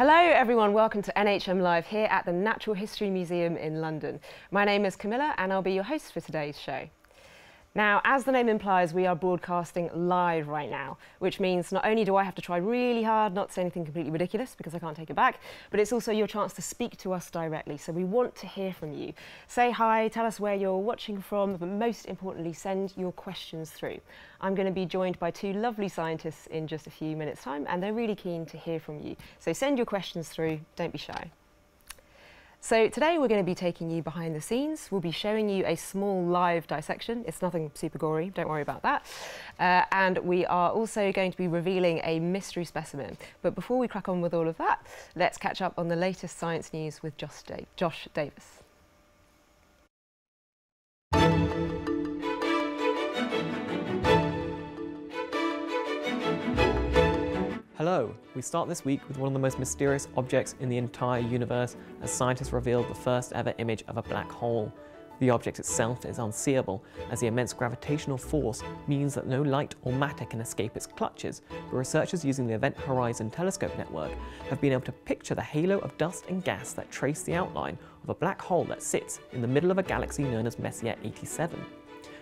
Hello everyone, welcome to NHM Live here at the Natural History Museum in London. My name is Camilla and I'll be your host for today's show. Now, as the name implies, we are broadcasting live right now, which means not only do I have to try really hard not to say anything completely ridiculous because I can't take it back, but it's also your chance to speak to us directly. So we want to hear from you. Say hi, tell us where you're watching from, but most importantly, send your questions through. I'm going to be joined by two lovely scientists in just a few minutes' time, and they're really keen to hear from you. So send your questions through, don't be shy. So today we're going to be taking you behind the scenes. We'll be showing you a small live dissection. It's nothing super gory, don't worry about that. And we are also going to be revealing a mystery specimen. But before we crack on with all of that, let's catch up on the latest science news with Josh Davis. Hello, we start this week with one of the most mysterious objects in the entire universe as scientists revealed the first ever image of a black hole. The object itself is unseeable as the immense gravitational force means that no light or matter can escape its clutches, but researchers using the Event Horizon Telescope Network have been able to picture the halo of dust and gas that trace the outline of a black hole that sits in the middle of a galaxy known as Messier 87.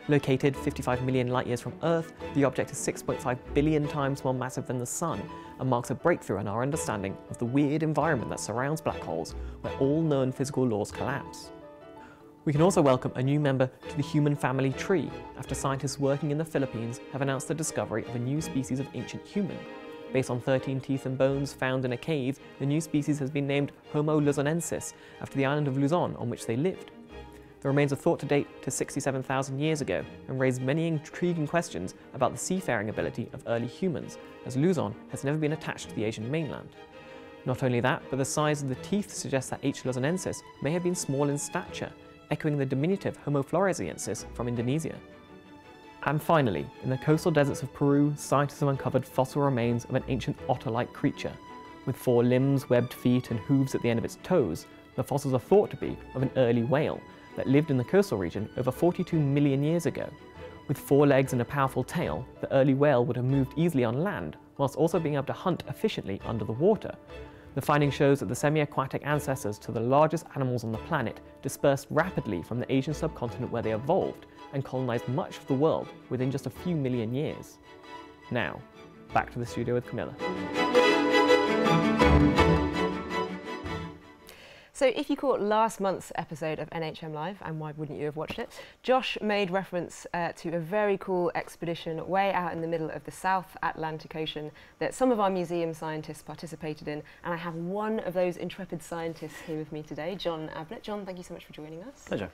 Located 55 million light-years from Earth, the object is 6.5 billion times more massive than the Sun and marks a breakthrough in our understanding of the weird environment that surrounds black holes, where all known physical laws collapse. We can also welcome a new member to the human family tree, after scientists working in the Philippines have announced the discovery of a new species of ancient human. Based on 13 teeth and bones found in a cave, the new species has been named Homo luzonensis, after the island of Luzon on which they lived. The remains are thought to date to 67,000 years ago and raise many intriguing questions about the seafaring ability of early humans, as Luzon has never been attached to the Asian mainland. Not only that, but the size of the teeth suggests that H. luzonensis may have been small in stature, echoing the diminutive Homo floresiensis from Indonesia. And finally, in the coastal deserts of Peru, scientists have uncovered fossil remains of an ancient otter-like creature. With four limbs, webbed feet and hooves at the end of its toes, the fossils are thought to be of an early whale that lived in the coastal region over 42 million years ago. With four legs and a powerful tail, the early whale would have moved easily on land, whilst also being able to hunt efficiently under the water. The finding shows that the semi-aquatic ancestors to the largest animals on the planet dispersed rapidly from the Asian subcontinent where they evolved and colonised much of the world within just a few million years. Now, back to the studio with Camilla. So if you caught last month's episode of NHM Live, and why wouldn't you have watched it, Josh made reference to a very cool expedition way out in the middle of the South Atlantic Ocean that some of our museum scientists participated in, and I have one of those intrepid scientists here with me today, John Ablett. John, thank you so much for joining us. Pleasure.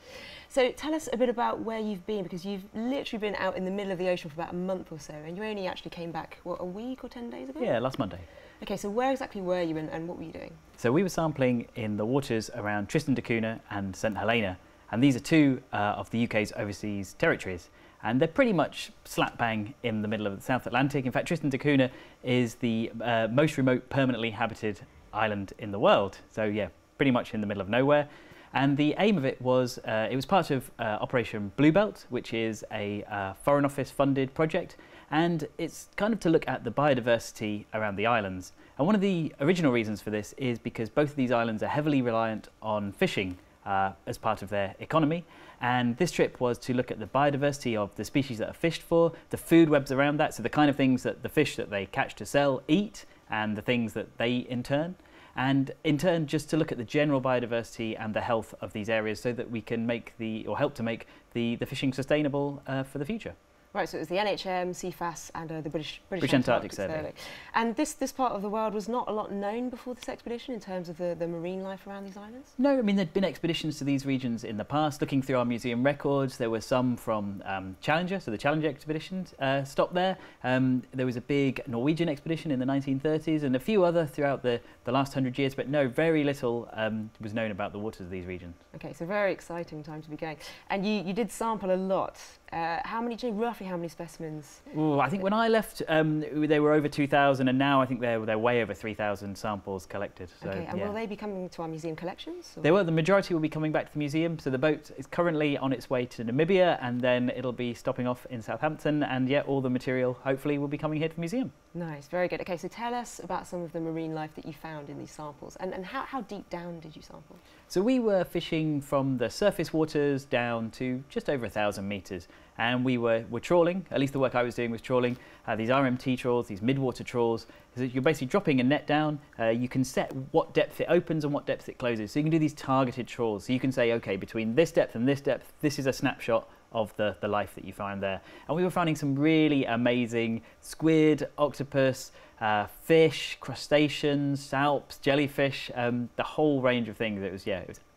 So tell us a bit about where you've been, because you've literally been out in the middle of the ocean for about a month or so, and you only actually came back, what, a week or 10 days ago? Yeah, last Monday. Okay, so where exactly were you and what were you doing? So we were sampling in the waters around Tristan da Cunha and St Helena, and these are two of the UK's overseas territories, and they're pretty much slap bang in the middle of the South Atlantic. In fact, Tristan da Cunha is the most remote permanently habited island in the world, so yeah, pretty much in the middle of nowhere. And the aim of it was, it was part of Operation Bluebelt, which is a Foreign Office funded project. And it's kind of to look at the biodiversity around the islands. And one of the original reasons for this is because both of these islands are heavily reliant on fishing as part of their economy. And this trip was to look at the biodiversity of the species that are fished for, the food webs around that, so the kind of things that the fish that they catch to sell eat, and the things that they eat in turn. And in turn, just to look at the general biodiversity and the health of these areas so that we can make the, or help to make the fishing sustainable for the future. Right, so it was the NHM, CFAS and the British Antarctic Survey. And this part of the world was not a lot known before this expedition in terms of the marine life around these islands? No, I mean, there'd been expeditions to these regions in the past. Looking through our museum records, there were some from Challenger, so the Challenger expedition stopped there. There was a big Norwegian expedition in the 1930s and a few other throughout the last 100 years, but no, very little was known about the waters of these regions. Okay, so very exciting time to be going. And you did sample a lot. Roughly how many specimens? Ooh, I think when I left, they were over 2,000, and now I think they're way over 3,000 samples collected. So, okay, and will they be coming to our museum collections? Or? They will. The majority will be coming back to the museum. So the boat is currently on its way to Namibia, and then it'll be stopping off in Southampton. And yeah, all the material hopefully will be coming here to the museum. Nice, very good. Okay, so tell us about some of the marine life that you found in these samples, and how deep down did you sample? So we were fishing from the surface waters down to just over 1,000 metres. And we were trawling, at least the work I was doing was trawling, these RMT trawls, these midwater trawls. So you're basically dropping a net down, you can set what depth it opens and what depth it closes. So you can do these targeted trawls. So you can say, okay, between this depth and this depth, this is a snapshot of the life that you find there. And we were finding some really amazing squid, octopus, fish, crustaceans, salps, jellyfish, the whole range of things. It was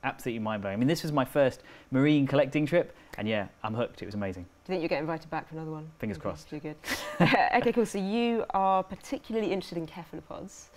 absolutely mind-blowing. I mean, this was my first marine collecting trip, and yeah, I'm hooked. It was amazing. Do you think you'll get invited back for another one? Fingers crossed. You're good. Okay, cool. So you are particularly interested in cephalopods.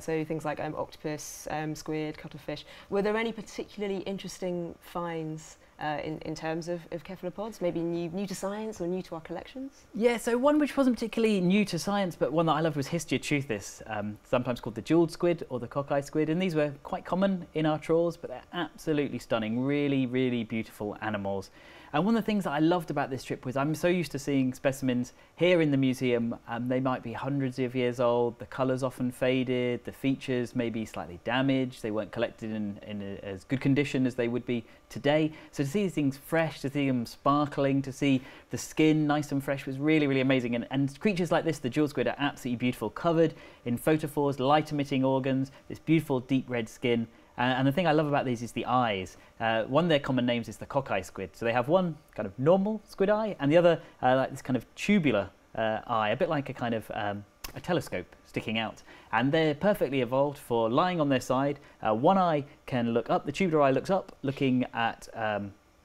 So things like octopus, squid, cuttlefish. Were there any particularly interesting finds in terms of cephalopods, maybe new to science or new to our collections? Yeah, so one which wasn't particularly new to science, but one that I loved was Histioteuthis, sometimes called the jeweled squid or the cockeye squid, and these were quite common in our trawls, but they're absolutely stunning, really, really beautiful animals. And one of the things that I loved about this trip was I'm so used to seeing specimens here in the museum, they might be hundreds of years old, the colours often faded, the features may be slightly damaged, they weren't collected in as good condition as they would be today. So to see these things fresh, to see them sparkling, to see the skin nice and fresh was really, really amazing. And creatures like this, the jewel squid, are absolutely beautiful, covered in photophores, light-emitting organs, this beautiful deep red skin. And the thing I love about these is the eyes. One of their common names is the cockeye squid. So they have one kind of normal squid eye and the other like this kind of tubular eye, a bit like a kind of a telescope sticking out. And they're perfectly evolved for lying on their side. One eye can look up, the tubular eye looks up, looking at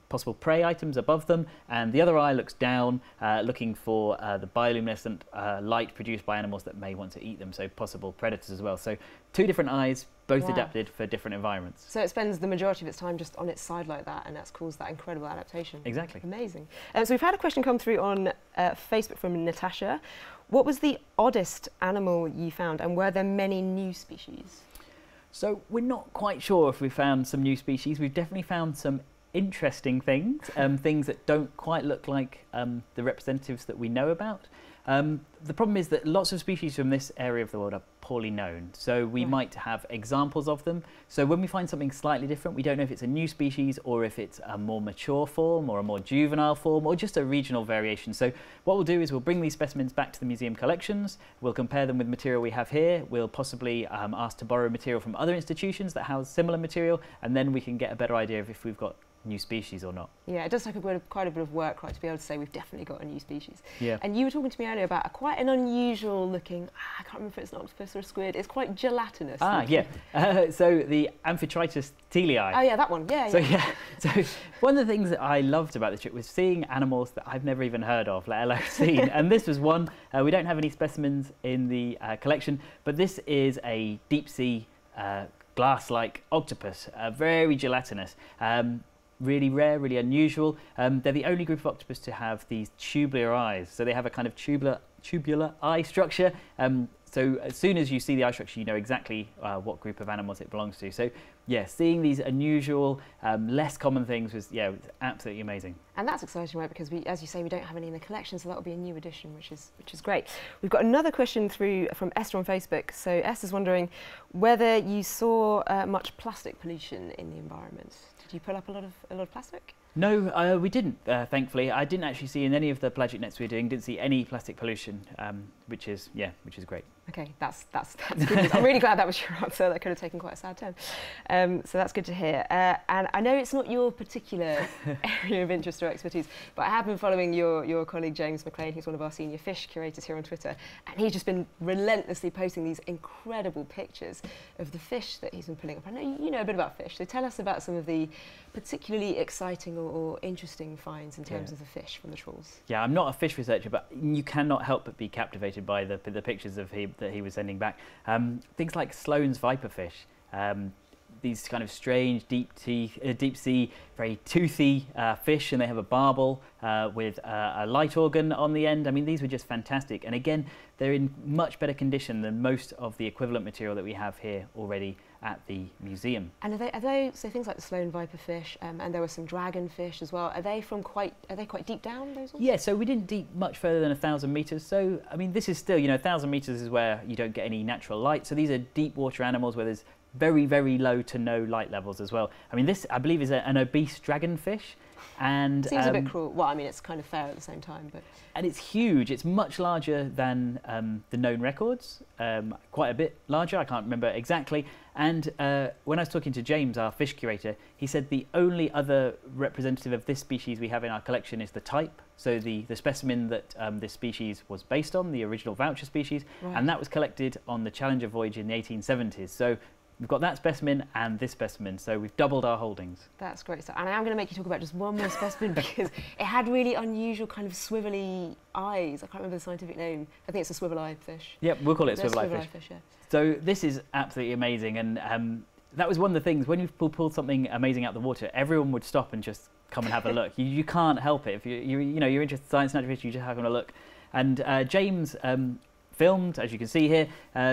possible prey items above them, and the other eye looks down, looking for the bioluminescent light produced by animals that may want to eat them, so possible predators as well. So two different eyes, both adapted for different environments. So it spends the majority of its time just on its side like that, and that's caused that incredible adaptation. Exactly. Amazing. So we've had a question come through on Facebook from Natasha. What was the oddest animal you found, and were there many new species? So we're not quite sure if we found some new species. We've definitely found some interesting things, things that don't quite look like the representatives that we know about. The problem is that lots of species from this area of the world are poorly known, so we might have examples of them. So when we find something slightly different, we don't know if it's a new species or if it's a more mature form or a more juvenile form or just a regional variation. So what we'll do is we'll bring these specimens back to the museum collections, we'll compare them with material we have here, we'll possibly ask to borrow material from other institutions that house similar material, and then we can get a better idea of if we've got new species or not. Yeah, it does take quite a bit of work, right, to be able to say we've definitely got a new species. Yeah. And you were talking to me earlier about quite an unusual looking, I can't remember if it's an octopus or a squid, it's quite gelatinous. Ah, yeah. So the Amphitritus telii. Oh yeah, that one, yeah. So yeah, so one of the things that I loved about this trip was seeing animals that I've never even heard of, let alone seen, and this was one. We don't have any specimens in the collection, but this is a deep sea glass-like octopus, very gelatinous. Really rare, really unusual. They're the only group of octopus to have these tubular eyes. So they have a kind of tubular eye structure, So as soon as you see the eye structure, you know exactly what group of animals it belongs to. So yeah, seeing these unusual, less common things was, yeah, absolutely amazing. And that's exciting, right? Because we, as you say, we don't have any in the collection, so that will be a new addition, which is great. We've got another question through from Esther on Facebook. So Esther's wondering whether you saw much plastic pollution in the environment. Did you pull up a lot of plastic? No, we didn't, thankfully. I didn't actually see in any of the pelagic nets we were doing, didn't see any plastic pollution, which is great. Okay, that's good. I'm really glad that was your answer. That could have taken quite a sad turn. So that's good to hear. And I know it's not your particular area of interest or expertise, but I have been following your colleague James McLean, who's one of our senior fish curators here on Twitter, and he's just been relentlessly posting these incredible pictures of the fish that he's been pulling up. I know you know a bit about fish, so tell us about some of the particularly exciting or interesting finds in terms of the fish from the trawls. Yeah, I'm not a fish researcher, but you cannot help but be captivated by the pictures of him that he was sending back. Things like Sloane's Viperfish, these kind of strange deep sea, very toothy fish, and they have a barbel with a light organ on the end. I mean, these were just fantastic. And again, they're in much better condition than most of the equivalent material that we have here already at the museum. And are they so things like the Sloane viperfish, and there were some dragonfish as well. Are they quite deep down? Those ones? Yeah, so we didn't deep much further than 1,000 meters. So I mean, this is still, you know, 1,000 meters is where you don't get any natural light. So these are deep water animals where there's very, very low to no light levels as well. I mean, this I believe is an obese dragonfish. And seems a bit cruel. Well, I mean, it's kind of fair at the same time, but and it's huge. It's much larger than the known records, quite a bit larger. I can't remember exactly. And when I was talking to James, our fish curator, he said the only other representative of this species we have in our collection is the type. So the specimen that this species was based on, the original voucher species, right. And that was collected on the Challenger voyage in the 1870s. So we've got that specimen and this specimen, so we've doubled our holdings. That's great stuff. And I am going to make you talk about just one more specimen because it had really unusual kind of swivelly eyes. I can't remember the scientific name. I think it's a swivel-eyed fish. Yeah, we'll call it a swivel-eyed fish. Yeah. So this is absolutely amazing, and that was one of the things. When you've pulled something amazing out of the water, everyone would stop and just come and have a look. You can't help it. If you're interested in science and natural history, you just have a look. And James filmed, as you can see here,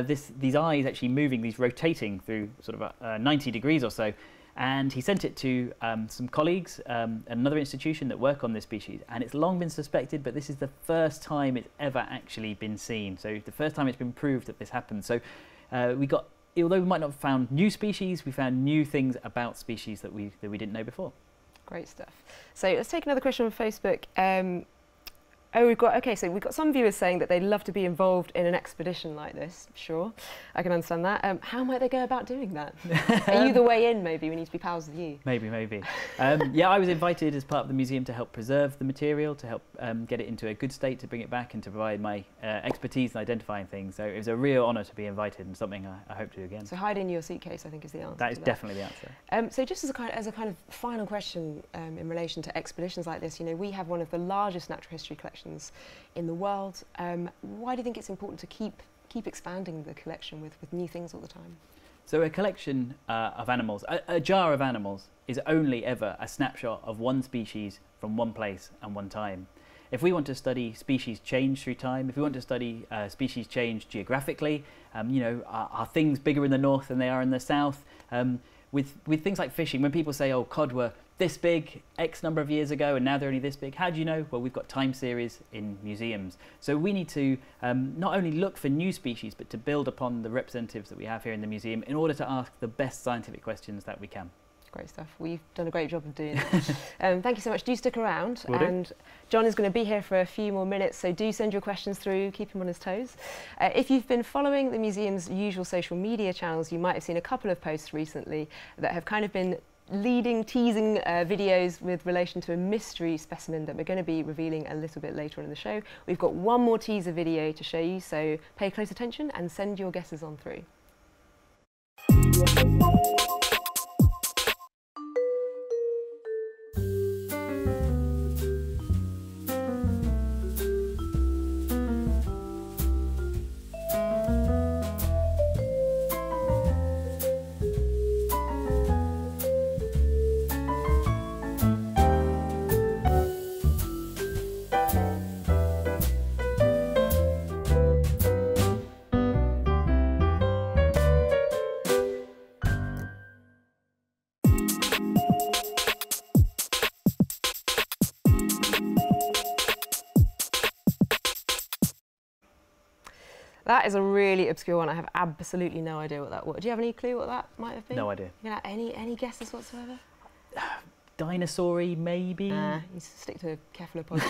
these eyes actually moving, these rotating through sort of 90 degrees or so, and he sent it to some colleagues at another institution that work on this species, and it's long been suspected, but this is the first time it's ever actually been seen, so the first time it's been proved that this happened. So although we might not have found new species, we found new things about species that we didn't know before. Great stuff. So let's take another question on Facebook. We've got some viewers saying that they'd love to be involved in an expedition like this. Sure, I can understand that. How might they go about doing that? Are you the way in, maybe? We need to be pals with you. Maybe. Yeah, I was invited as part of the museum to help preserve the material, to help get it into a good state, to bring it back and to provide my expertise in identifying things. So it was a real honour to be invited and something I hope to do again. So hide in your suitcase, I think, is the answer. That is definitely the answer. So just as a kind of final question in relation to expeditions like this, you know, we have one of the largest natural history collections in the world. Why do you think it's important to keep expanding the collection with new things all the time? So a collection of animals, a jar of animals, is only ever a snapshot of one species from one place and one time. If we want to study species change through time, if we want to study species change geographically, you know, are things bigger in the north than they are in the south? With things like fishing, when people say, oh, cod were this big X number of years ago and now they're only this big, how do you know? Well, we've got time series in museums. So we need to not only look for new species, but to build upon the representatives that we have here in the museum in order to ask the best scientific questions that we can. Great stuff. Well, you've done a great job of doing that. Thank you so much. Do stick around. And John is going to be here for a few more minutes, so do send your questions through. Keep him on his toes. If you've been following the museum's usual social media channels, you might have seen a couple of posts recently that have kind of been teasing videos with relation to a mystery specimen that we're going to be revealing a little bit later on in the show. We've got one more teaser video to show you, so pay close attention and send your guesses on through. That is a really obscure one. I have absolutely no idea what that was. Do you have any clue what that might have been? No idea. You know, any guesses whatsoever? Dinosaur-y, maybe? You stick to cephalopods.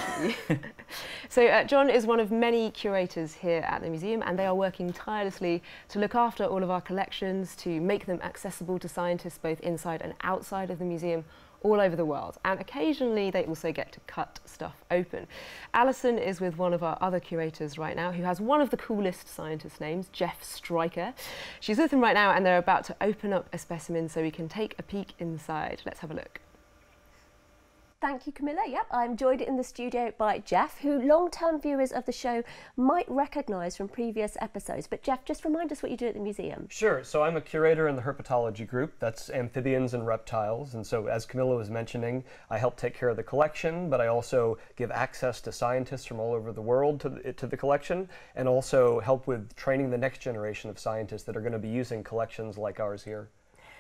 So John is one of many curators here at the museum, and they are working tirelessly to look after all of our collections, to make them accessible to scientists both inside and outside of the museum, all over the world. And occasionally they also get to cut stuff open. Alison is with one of our other curators right now who has one of the coolest scientist names, Jeff Stryker. She's with him right now and they're about to open up a specimen so we can take a peek inside. Let's have a look. Thank you, Camilla. Yep, I'm joined in the studio by Jeff, who long-term viewers of the show might recognise from previous episodes. But Jeff, just remind us what you do at the museum. Sure. So I'm a curator in the herpetology group. That's amphibians and reptiles. And so, as Camilla was mentioning, I help take care of the collection, but I also give access to scientists from all over the world to the collection, and also help with training the next generation of scientists that are going to be using collections like ours here.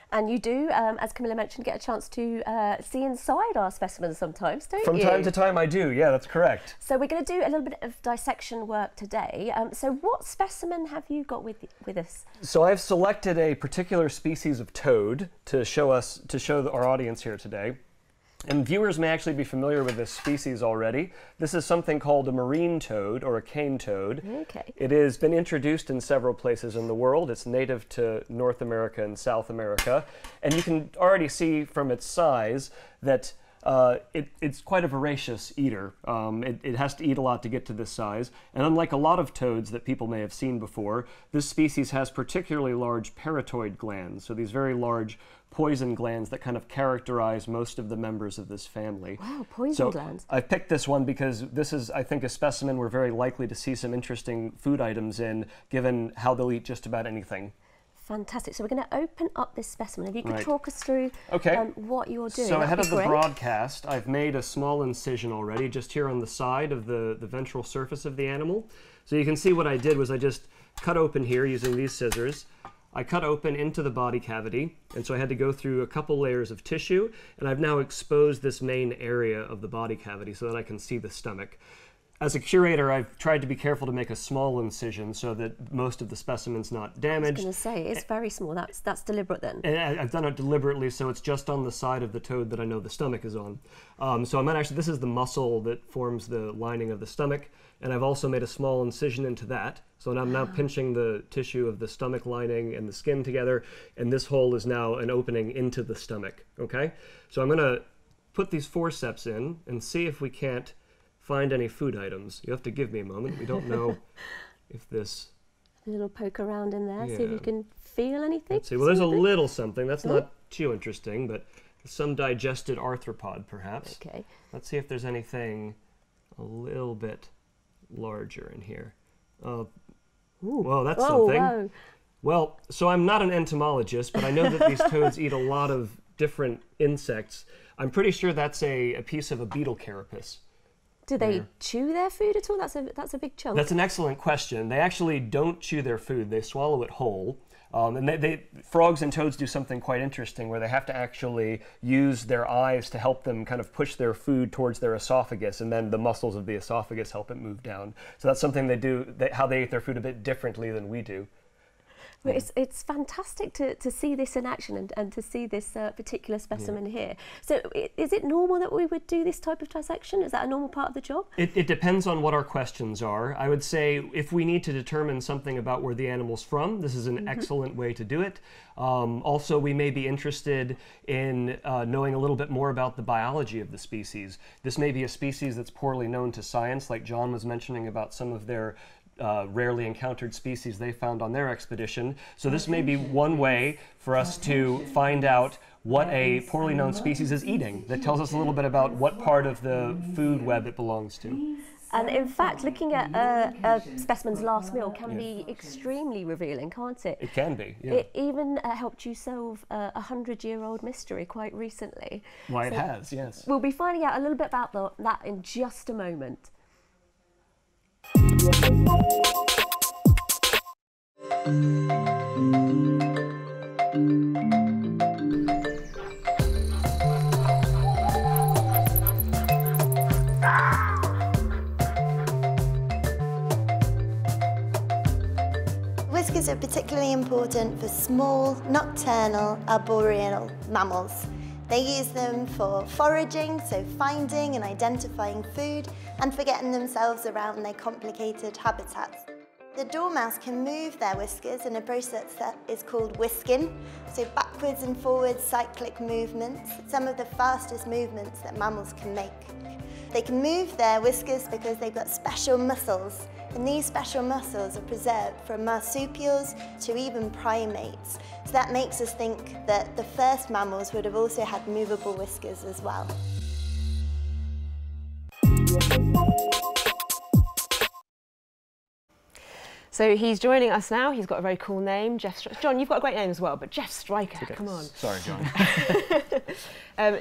And you do, as Camilla mentioned, get a chance to see inside our specimens sometimes, don't you? From time to time I do, yeah, that's correct. So we're going to do a little bit of dissection work today. So what specimen have you got with us? So I've selected a particular species of toad to show our audience here today. And viewers may actually be familiar with this species already. This is something called a marine toad or a cane toad. Okay. It has been introduced in several places in the world. It's native to North America and South America. And you can already see from its size that it's quite a voracious eater. It has to eat a lot to get to this size. And unlike a lot of toads that people may have seen before, this species has particularly large parotoid glands, so these very large poison glands that kind of characterize most of the members of this family. Wow, poison glands. I picked this one because this is, I think, a specimen we're very likely to see some interesting food items in, given how they'll eat just about anything. Fantastic. So we're going to open up this specimen. If you could talk us through what you're doing. So ahead of the broadcast, I've made a small incision already, just here on the side of the ventral surface of the animal. So you can see what I did was I just cut open here using these scissors. I cut open into the body cavity, and so I had to go through a couple layers of tissue, and I've now exposed this main area of the body cavity so that I can see the stomach. As a curator, I've tried to be careful to make a small incision so that most of the specimen's not damaged. I was going to say, it's very small. That's deliberate then. And I've done it deliberately, so it's just on the side of the toad that I know the stomach is on. So I'm actually, this is the muscle that forms the lining of the stomach, and I've also made a small incision into that. So I'm now pinching the tissue of the stomach lining and the skin together, and this hole is now an opening into the stomach, okay? So I'm going to put these forceps in and see if we can't find any food items. You have to give me a moment. We don't know if this... A little poke around in there, see if you can feel anything. Let's see. Well, there's a little something. That's not too interesting, but some digested arthropod, perhaps. Okay. Let's see if there's anything a little bit larger in here. Well, that's something. Whoa. Well, so I'm not an entomologist, but I know that these toads eat a lot of different insects. I'm pretty sure that's a piece of a beetle carapace. Do they chew their food at all? That's a big chunk. That's an excellent question. They actually don't chew their food. They swallow it whole. And frogs and toads do something quite interesting where they have to actually use their eyes to help them kind of push their food towards their esophagus, and then the muscles of the esophagus help it move down. So that's something they do, how they eat their food a bit differently than we do. Well, it's fantastic to see this in action and to see this particular specimen here. So is it normal that we would do this type of dissection? Is that a normal part of the job? It depends on what our questions are. I would say if we need to determine something about where the animal's from, this is an excellent way to do it. Also, we may be interested in knowing a little bit more about the biology of the species. This may be a species that's poorly known to science, like John was mentioning about some of their rarely encountered species they found on their expedition. So this may be one way for us to find out what a poorly known species is eating. That tells us a little bit about what part of the food web it belongs to. And in fact, looking at a specimen's last meal can be extremely revealing, can't it? It can be, yeah. It even helped you solve a 100-year-old mystery quite recently. Why, so it has, yes. We'll be finding out a little bit about that in just a moment. Molluscans are particularly important for small, nocturnal, arboreal mammals. They use them for foraging, so finding and identifying food, and for getting themselves around their complicated habitats. The dormouse can move their whiskers in a process that is called whisking, so backwards and forwards cyclic movements, some of the fastest movements that mammals can make. They can move their whiskers because they've got special muscles, and these special muscles are preserved from marsupials to even primates. So that makes us think that the first mammals would have also had movable whiskers as well. So he's joining us now. He's got a very cool name, Jeff Stryker. John, you've got a great name as well, but Jeff Stryker, come on. Sorry, John.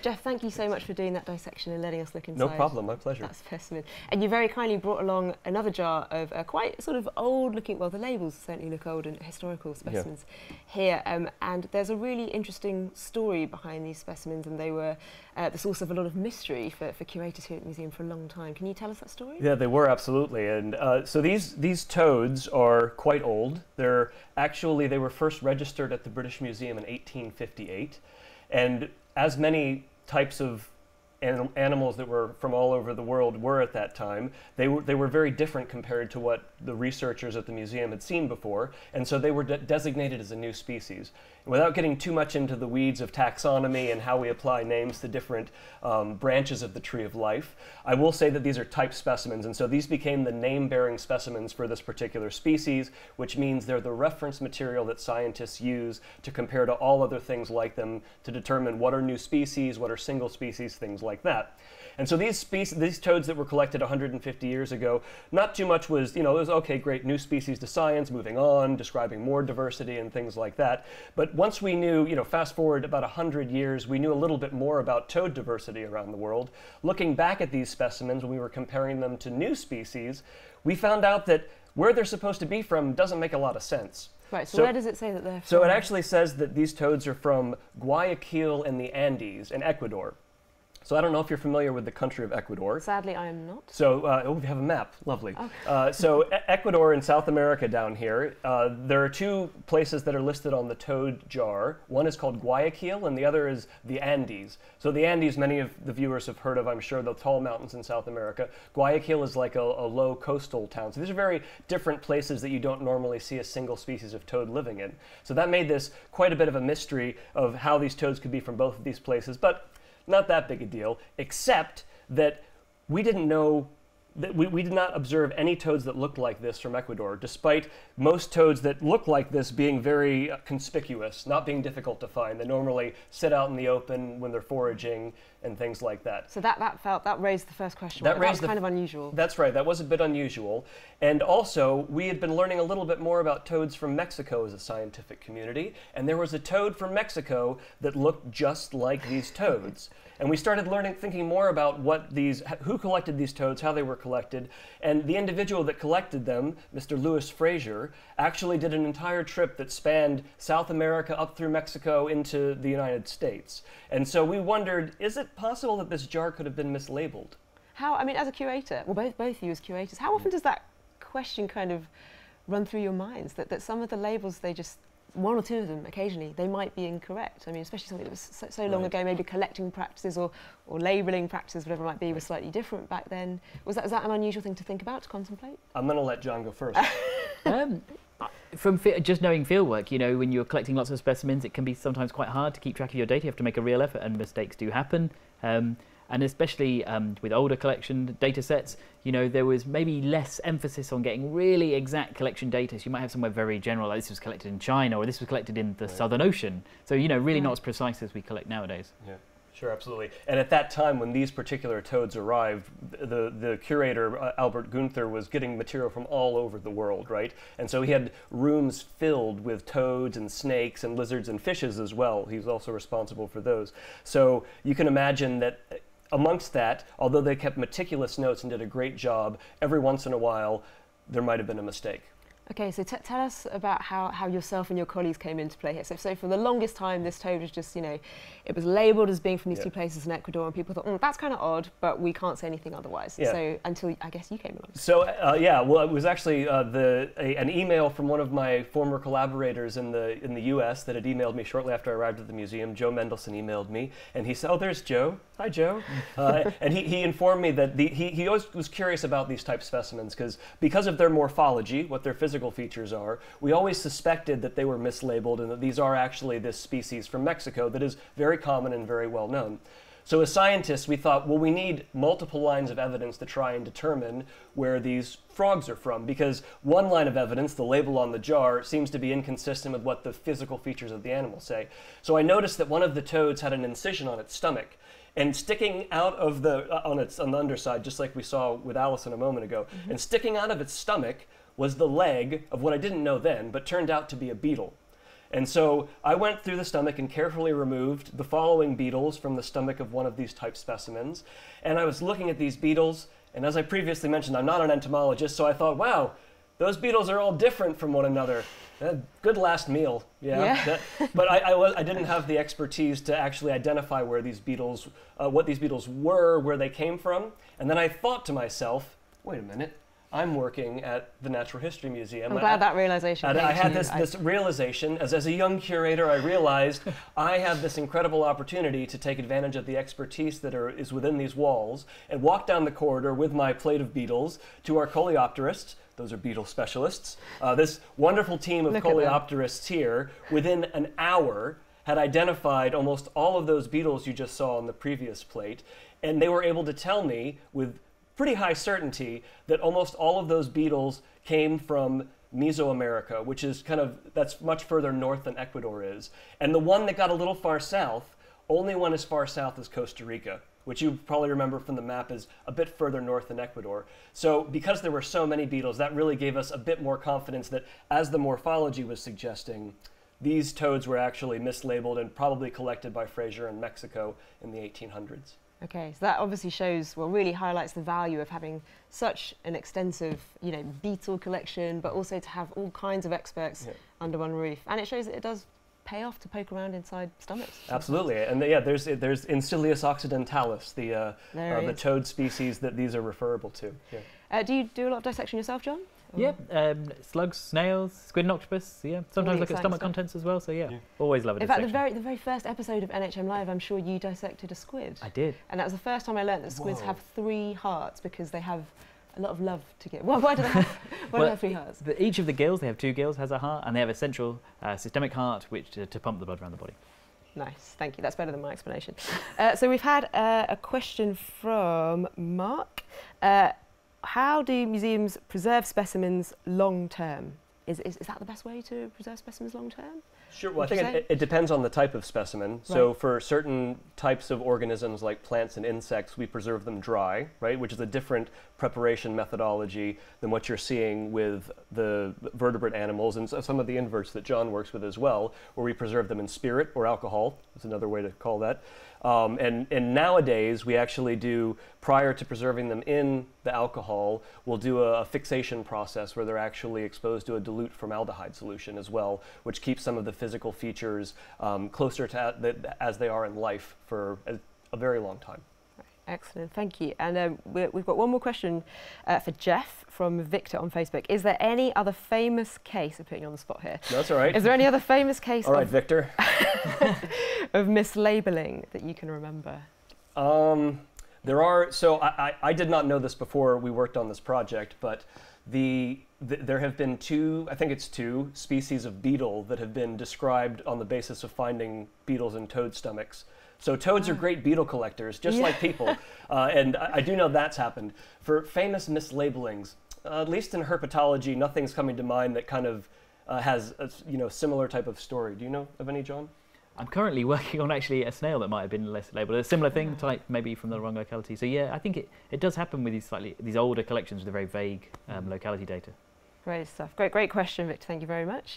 Jeff, thank you so much for doing that dissection and letting us look inside. No problem, my pleasure. That's specimen. And you very kindly brought along another jar of quite sort of old-looking, well, the labels certainly look old and historical specimens here. And there's a really interesting story behind these specimens, and they were the source of a lot of mystery for curators here at the museum for a long time. Can you tell us that story? Yeah, they were, absolutely. And so these toads are quite old. They're actually, they were first registered at the British Museum in 1858. And as many types of animals that were from all over the world were at that time, they were very different compared to what the researchers at the museum had seen before, and so they were designated as a new species. And without getting too much into the weeds of taxonomy and how we apply names to different branches of the tree of life, I will say that these are type specimens, and so these became the name-bearing specimens for this particular species, which means they're the reference material that scientists use to compare to all other things like them to determine what are new species, what are single species, things like that. And so these toads that were collected 150 years ago, not too much was, you know, it was okay, great, new species to science, moving on, describing more diversity and things like that. But once we knew, you know, fast forward about 100 years, we knew a little bit more about toad diversity around the world. Looking back at these specimens when we were comparing them to new species, we found out that where they're supposed to be from doesn't make a lot of sense. Right, so where does it say that they're from? So it actually says that these toads are from Guayaquil and the Andes in Ecuador. So I don't know if you're familiar with the country of Ecuador. Sadly, I am not. So we have a map. Lovely. Okay. So Ecuador in South America down here, there are two places that are listed on the toad jar. One is called Guayaquil, and the other is the Andes. So the Andes, many of the viewers have heard of, I'm sure, the tall mountains in South America. Guayaquil is like a low coastal town. So these are very different places that you don't normally see a single species of toad living in. So that made this quite a bit of a mystery of how these toads could be from both of these places. But not that big a deal, except that we didn't know, that we did not observe any toads that looked like this from Ecuador, despite most toads that look like this being very conspicuous, not being difficult to find. They normally sit out in the open when they're foraging and things like that. So that raised the first question. That was kind of unusual. That's right, that was a bit unusual. And also, we had been learning a little bit more about toads from Mexico as a scientific community, and there was a toad from Mexico that looked just like these toads. And we started thinking more about what these, who collected these toads, how they were collected, and the individual that collected them, Mr. Lewis Fraser, actually did an entire trip that spanned South America up through Mexico into the United States. And so we wondered, is it possible that this jar could have been mislabeled? How, I mean, as a curator, well, both of you as curators, how often does that question kind of run through your minds, that some of the labels, they just, one or two of them occasionally, they might be incorrect. I mean, especially something that was so long ago, maybe collecting practices or labelling practices, whatever it might be, were slightly different back then. Was that an unusual thing to think about, to contemplate? I'm going to let John go first. From just knowing field work, you know, when you're collecting lots of specimens, it can be sometimes quite hard to keep track of your data. You have to make a real effort, and mistakes do happen. And especially with older collection data sets, you know, there was maybe less emphasis on getting really exact collection data. So you might have somewhere very general, like this was collected in China, or this was collected in the Southern Ocean. So, you know, really not as precise as we collect nowadays. Yeah. Sure, absolutely. And at that time, when these particular toads arrived, the curator, Albert Günther, was getting material from all over the world, right? And so he had rooms filled with toads and snakes and lizards and fishes as well. He was also responsible for those. So you can imagine that amongst that, although they kept meticulous notes and did a great job, every once in a while, there might have been a mistake. Okay, so tell us about how yourself and your colleagues came into play here. So for the longest time, this toad was just, you know, it was labelled as being from these two places in Ecuador, and people thought, that's kind of odd, but we can't say anything otherwise. Yeah. So until, I guess, you came along. So, yeah, well, it was actually an email from one of my former collaborators in the US that had emailed me shortly after I arrived at the museum. Joe Mendelson emailed me, and he said, oh, there's Joe. Hi, Joe. And he informed me that he always was curious about these type specimens because of their morphology, what their physical features are. We always suspected that they were mislabeled and that these are actually this species from Mexico that is very common and very well known. So as scientists, we thought, well, we need multiple lines of evidence to try and determine where these frogs are from, because one line of evidence, the label on the jar, seems to be inconsistent with what the physical features of the animal say. So I noticed that one of the toads had an incision on its stomach, and sticking out of the, on the underside, just like we saw with Allison a moment ago, and sticking out of its stomach was the leg of what I didn't know then, but turned out to be a beetle. And so I went through the stomach and carefully removed the following beetles from the stomach of one of these type specimens. And I was looking at these beetles, and as I previously mentioned, I'm not an entomologist, so I thought, wow, those beetles are all different from one another. Good last meal, but I didn't have the expertise to actually identify where these beetles, what these beetles were, where they came from. And then I thought to myself, wait a minute, I'm working at the Natural History Museum. I'm glad that realization. I had this realization, as a young curator, I realized I have this incredible opportunity to take advantage of the expertise that is within these walls and walk down the corridor with my plate of beetles to our coleopterists. Those are beetle specialists. This wonderful team of coleopterists here, within an hour, had identified almost all of those beetles you just saw on the previous plate, and they were able to tell me with pretty high certainty that almost all of those beetles came from Mesoamerica, which is kind of, that's much further north than Ecuador is. And the one that got a little far south, only one as far south as Costa Rica, which you probably remember from the map is a bit further north than Ecuador. So because there were so many beetles, that really gave us a bit more confidence that, as the morphology was suggesting, these toads were actually mislabeled and probably collected by Fraser in Mexico in the 1800s. Okay, so that obviously shows, well, really highlights the value of having such an extensive, you know, beetle collection, but also to have all kinds of experts under one roof. And it shows that it does pay off to poke around inside stomachs. Absolutely, and yeah, there's Incilius occidentalis, the toad species that these are referable to. Yeah. Do you do a lot of dissection yourself, John? Yeah, slugs, snails, squid and octopus, Sometimes look at stomach contents as well, so always love it. In fact, the very first episode of NHM Live, I'm sure you dissected a squid. I did. And that was the first time I learnt that squids have three hearts because they have a lot of love to give. Well, why do they have, why do they have three hearts? Each of the gills, they have two gills, has a heart, and they have a central systemic heart which to pump the blood around the body. Nice, thank you. That's better than my explanation. So we've had a question from Mark. How do museums preserve specimens long-term? Is that the best way to preserve specimens long-term? Sure, well, I think it depends on the type of specimen. Right. So for certain types of organisms like plants and insects, we preserve them dry, right, which is a different preparation methodology than what you're seeing with the vertebrate animals and some of the inverts that John works with as well, where we preserve them in spirit or alcohol. That's another way to call that. And nowadays, we actually do, prior to preserving them in the alcohol, we'll do a fixation process where they're actually exposed to a dilute formaldehyde solution as well, which keeps some of the physical features closer to as they are in life for a very long time. Excellent, thank you. And we've got one more question for Jeff from Victor on Facebook. Is there any other famous case, I'm putting you on the spot here. No, that's all right. Is there any other famous case Victor. of mislabeling that you can remember? There are, so I did not know this before we worked on this project, but there have been two species of beetle that have been described on the basis of finding beetles in toad stomachs. So toads are great beetle collectors, just like people, and I do know that's happened. For famous mislabelings, at least in herpetology, nothing's coming to mind that kind of has a similar type of story. Do you know of any, John? I'm currently working on actually a snail that might have been less labelled, a similar thing, type maybe from the wrong locality. So yeah, I think it does happen with these older collections with the very vague locality data. Great stuff. Great question, Victor. Thank you very much.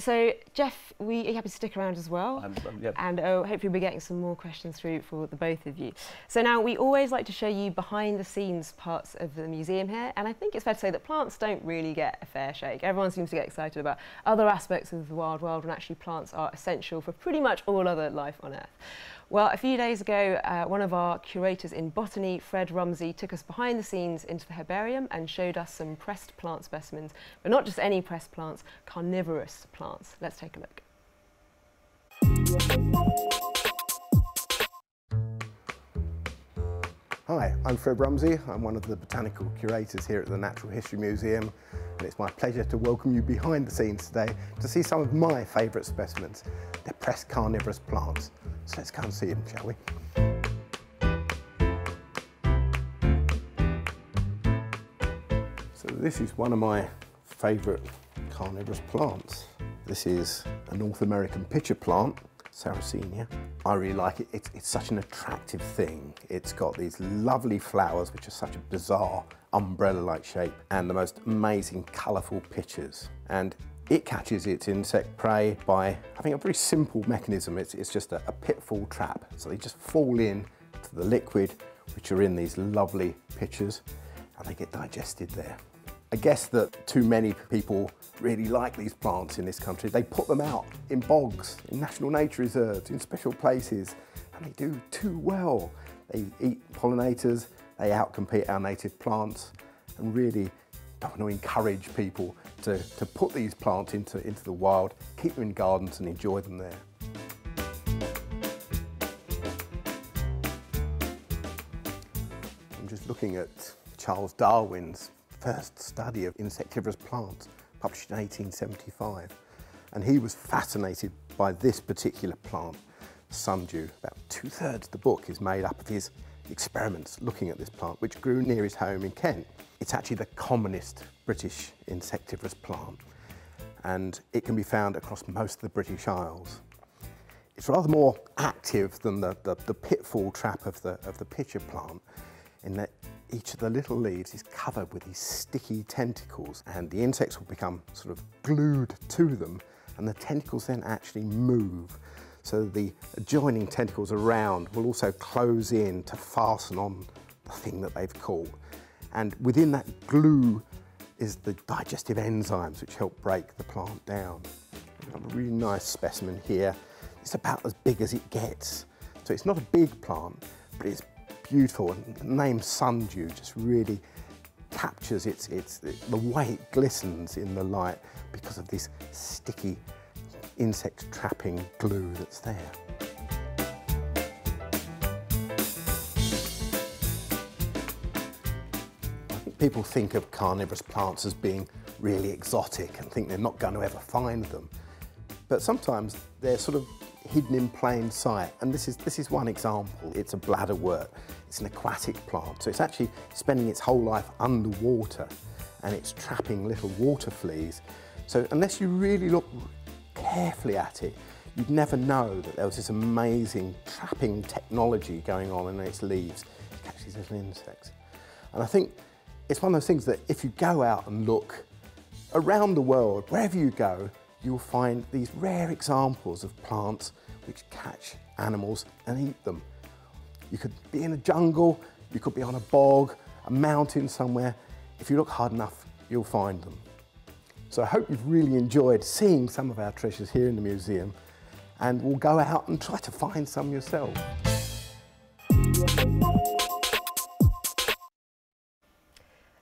So, Jeff, are you happy to stick around as well? Yep. And hopefully we'll be getting some more questions through for the both of you. So now, we always like to show you behind-the-scenes parts of the museum here, and I think it's fair to say that plants don't really get a fair shake. Everyone seems to get excited about other aspects of the wild world when actually plants are essential for pretty much all other life on Earth. Well, a few days ago, one of our curators in botany, Fred Rumsey, took us behind the scenes into the herbarium and showed us some pressed plant specimens, but not just any pressed plants, carnivorous plants. Let's take a look. Hi, I'm Fred Rumsey. I'm one of the botanical curators here at the Natural History Museum, and it's my pleasure to welcome you behind the scenes today to see some of my favourite specimens. They're pressed carnivorous plants. So let's go and see them, shall we? So this is one of my favourite carnivorous plants. This is a North American pitcher plant, Sarracenia. I really like it. It's such an attractive thing. It's got these lovely flowers, which are such a bizarre umbrella-like shape, and the most amazing colourful pitchers. And it catches its insect prey by having a very simple mechanism. It's just a pitfall trap. So they just fall in to the liquid, which are in these lovely pitchers, and they get digested there. I guess that too many people really like these plants in this country. They put them out in bogs, in national nature reserves, in special places, and they do too well. They eat pollinators, they outcompete our native plants, and really don't want to encourage people to put these plants into the wild, keep them in gardens and enjoy them there. I'm just looking at Charles Darwin's first study of insectivorous plants, published in 1875, and he was fascinated by this particular plant, sundew. About 2/3 of the book is made up of his experiments looking at this plant, which grew near his home in Kent. It's actually the commonest British insectivorous plant, and it can be found across most of the British Isles. It's rather more active than the pitfall trap of the pitcher plant, in that each of the little leaves is covered with these sticky tentacles, and the insects will become sort of glued to them, and the tentacles then actually move. So the adjoining tentacles around will also close in to fasten on the thing that they've caught. And within that glue is the digestive enzymes which help break the plant down. We've got a really nice specimen here. It's about as big as it gets. So it's not a big plant, but it's beautiful. And the name sundew just really captures the way it glistens in the light because of this sticky insect trapping glue that's there. I think people think of carnivorous plants as being really exotic and think they're not going to ever find them. But sometimes they're sort of hidden in plain sight, and this is one example. It's a bladderwort. It's an aquatic plant, so it's actually spending its whole life underwater, and it's trapping little water fleas. So unless you really look carefully at it, you'd never know that there was this amazing trapping technology going on in its leaves to catch these little insects. And I think it's one of those things that if you go out and look around the world, wherever you go, you'll find these rare examples of plants which catch animals and eat them. You could be in a jungle, you could be on a bog, a mountain somewhere. If you look hard enough, you'll find them. So I hope you've really enjoyed seeing some of our treasures here in the museum, and we'll go out and try to find some yourself.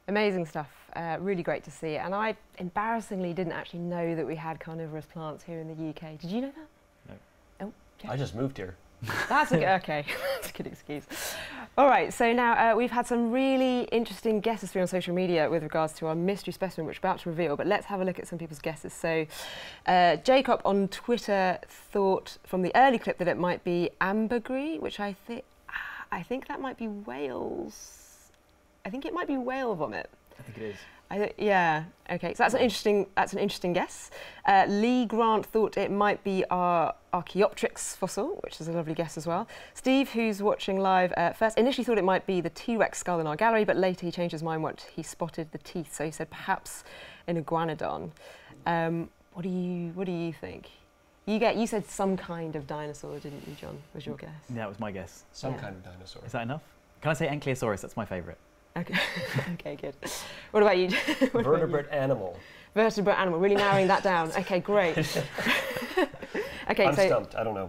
Amazing stuff, really great to see. And I embarrassingly didn't actually know that we had carnivorous plants here in the UK. Did you know that? No. Oh, Jeff? I just moved here. That's a good, okay, that's a good excuse. All right, so now we've had some really interesting guesses through on social media with regards to our mystery specimen, which we're about to reveal, but let's have a look at some people's guesses. So Jacob on Twitter thought from the early clip that it might be ambergris, which I think that might be whales. I think it might be whale vomit. I think it is. Yeah. Okay. So that's an interesting. That's an interesting guess. Lee Grant thought it might be our Archaeopteryx fossil, which is a lovely guess as well. Steve, who's watching live first, initially thought it might be the T-Rex skull in our gallery, but later he changed his mind once he spotted the teeth. So he said perhaps an iguanodon. What do you think? You said some kind of dinosaur, didn't you, John? Was your guess? Yeah, that was my guess. Some kind of dinosaur. Is that enough? Can I say Ankylosaurus? That's my favourite. Okay. Okay, good. What about you? Vertebrate animal. Vertebrate animal. Really narrowing that down. Okay, great. Okay, I'm stumped. I don't know.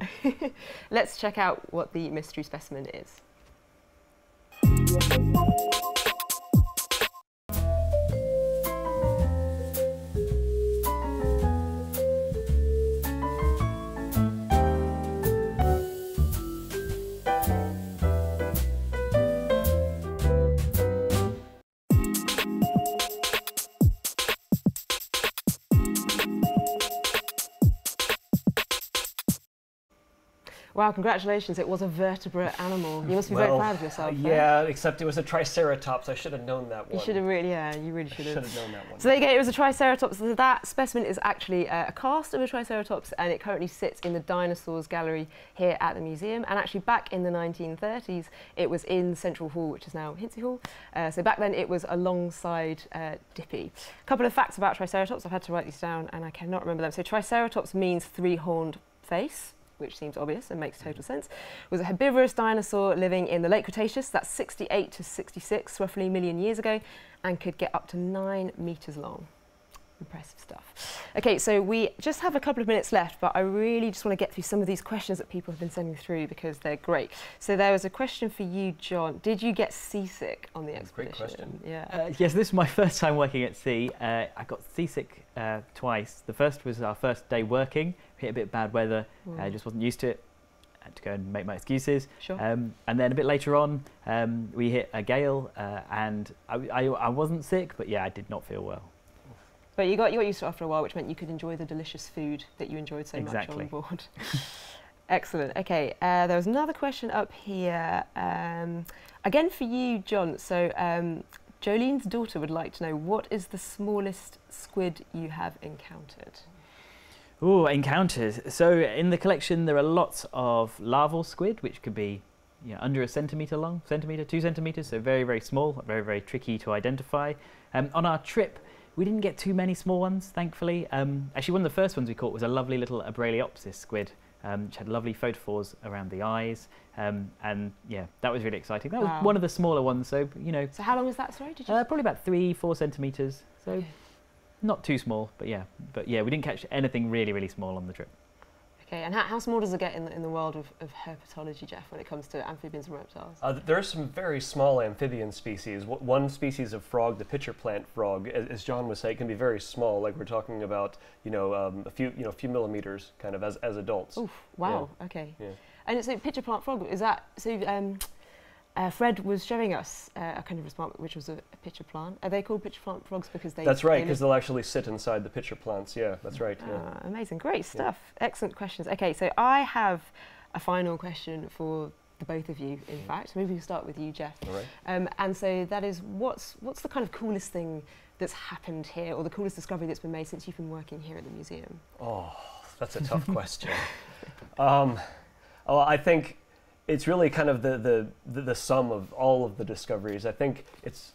Let's check out what the mystery specimen is. Wow, congratulations, it was a vertebrate animal. You must be very proud of yourself. Yeah, except it was a Triceratops. I should have known that one. You should have really, yeah, you really should have. I should have known that one. So there you go, it was a Triceratops. So that specimen is actually a cast of a Triceratops, and it currently sits in the Dinosaurs Gallery here at the museum. And actually back in the 1930s, it was in Central Hall, which is now Hintze Hall. So back then it was alongside Dippy. A couple of facts about Triceratops. I've had to write these down and I cannot remember them. So Triceratops means three-horned face, which seems obvious and makes total sense. Was a herbivorous dinosaur living in the late Cretaceous, that's 68 to 66, roughly million years ago, and could get up to 9 meters long. Impressive stuff. Okay, so we just have a couple of minutes left, but I really just want to get through some of these questions that people have been sending through because they're great. So there was a question for you, John. Did you get seasick on the expedition? Great question. Yeah. Yes, this is my first time working at sea. I got seasick twice. The first was our first day working. We hit a bit of bad weather. I just wasn't used to it. I had to go and make my excuses. Sure. And then a bit later on, we hit a gale, and I wasn't sick, but yeah, I did not feel well. But you got used to it after a while, which meant you could enjoy the delicious food that you enjoyed so much on board. Excellent. Okay, there was another question up here, again for you, John. So Jolene's daughter would like to know, what is the smallest squid you have encountered? Oh, encountered. So in the collection, there are lots of larval squid, which could be under a centimetre long, centimetre, 2 centimetres, so very, very small, very, very tricky to identify. On our trip, we didn't get too many small ones, thankfully. Actually, one of the first ones we caught was a lovely little Abraliopsis squid, which had lovely photophores around the eyes. And yeah, that was really exciting. That was one of the smaller ones, so, So how long was that, sorry? Did you probably about 3–4 centimetres. So not too small, but yeah. But yeah, we didn't catch anything really, really small on the trip. Okay, and how small does it get in the world of herpetology, Jeff, when it comes to amphibians and reptiles? There are some very small amphibian species. One species of frog, the pitcher plant frog, as John was saying, can be very small. Like we're talking about, a few millimeters, kind of as adults. Oof, wow. Yeah. Okay. Yeah. And so pitcher plant frog is that so? Fred was showing us a carnivorous plant, which was a pitcher plant. Are they called pitcher plant frogs because they... That's right, because they'll actually sit inside the pitcher plants. Yeah, that's right. Yeah. Amazing. Great stuff. Yeah. Excellent questions. OK, so I have a final question for the both of you, in fact. Maybe we'll start with you, Jeff. All right. And so that is, what's the kind of coolest thing that's happened here, or the coolest discovery that's been made since you've been working here at the museum? Oh, that's a tough question. I think... It's really kind of the sum of all of the discoveries. I think it's...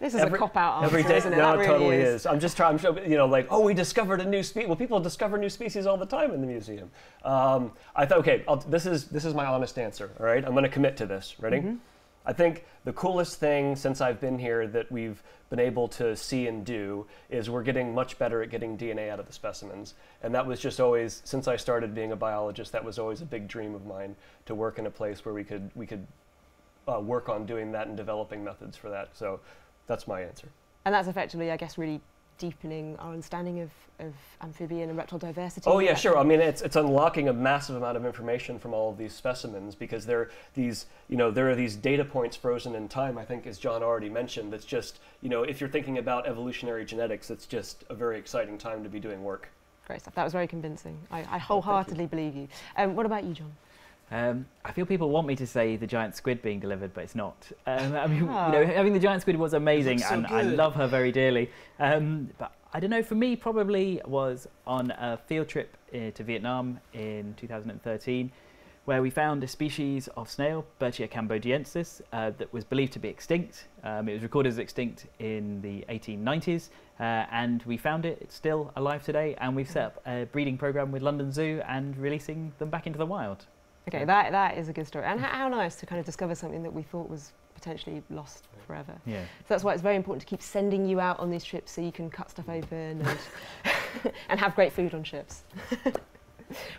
This is a cop-out answer, isn't it? No, it totally is. I'm just trying, like, oh, we discovered a new species. Well, people discover new species all the time in the museum. I thought, okay, this is my honest answer, all right? I'm going to commit to this. Ready? Mm-hmm. I think the coolest thing since I've been here that we've been able to see and do is we're getting much better at getting DNA out of the specimens. And that was just always, since I started being a biologist, that was always a big dream of mine, to work in a place where we could work on doing that and developing methods for that. So that's my answer. And that's effectively, I guess, really deepening our understanding of amphibian and reptile diversity. Oh yeah, sure. I mean, it's unlocking a massive amount of information from all of these specimens, because there are these data points frozen in time, I think, as John already mentioned. That's just, if you're thinking about evolutionary genetics, it's just a very exciting time to be doing work. Great stuff. That was very convincing. I wholeheartedly believe you. What about you, John? I feel people want me to say the giant squid being delivered, but it's not. I mean, you know, having the giant squid was amazing, and I love her very dearly. But I don't know, for me, probably was on a field trip to Vietnam in 2013, where we found a species of snail, Bertia cambodiensis, that was believed to be extinct. It was recorded as extinct in the 1890s, and we found it. It's still alive today, and we've set up a breeding program with London Zoo and releasing them back into the wild. Okay, that is a good story. And how nice to kind of discover something that we thought was potentially lost forever. Yeah. So that's why it's very important to keep sending you out on these trips so you can cut stuff open and, and have great food on ships.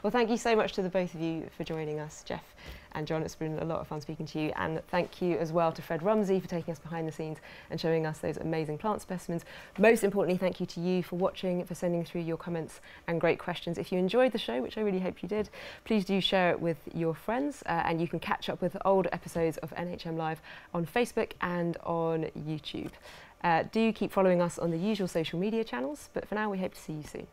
Well, thank you so much to the both of you for joining us, Jeff and John. It's been a lot of fun speaking to you. And thank you as well to Fred Rumsey for taking us behind the scenes and showing us those amazing plant specimens. Most importantly, thank you to you for watching, for sending through your comments and great questions. If you enjoyed the show, which I really hope you did, please do share it with your friends. And you can catch up with old episodes of NHM Live on Facebook and on YouTube. Do keep following us on the usual social media channels. But for now, we hope to see you soon.